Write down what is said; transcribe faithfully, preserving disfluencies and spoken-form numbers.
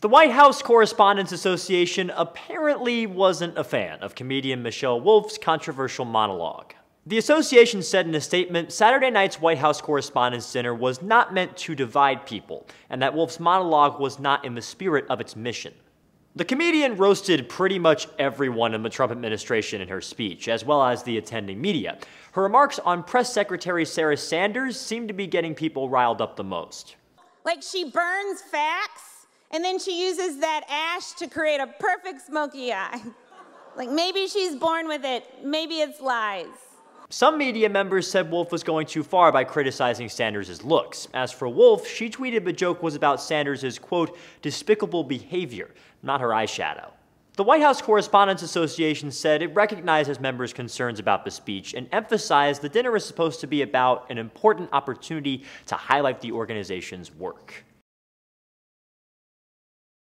The White House Correspondents' Association apparently wasn't a fan of comedian Michelle Wolf's controversial monologue. The association said in a statement, Saturday night's White House Correspondents' Dinner was not meant to divide people, and that Wolf's monologue was not in the spirit of its mission. The comedian roasted pretty much everyone in the Trump administration in her speech, as well as the attending media. Her remarks on Press Secretary Sarah Sanders seemed to be getting people riled up the most. Like, she burns facts, and then she uses that ash to create a perfect smoky eye. Like, maybe she's born with it, maybe it's lies. Some media members said Wolf was going too far by criticizing Sanders' looks. As for Wolf, she tweeted the joke was about Sanders' quote, despicable behavior, not her eyeshadow. The White House Correspondents' Association said it recognizes members' concerns about the speech and emphasized the dinner is supposed to be about an important opportunity to highlight the organization's work.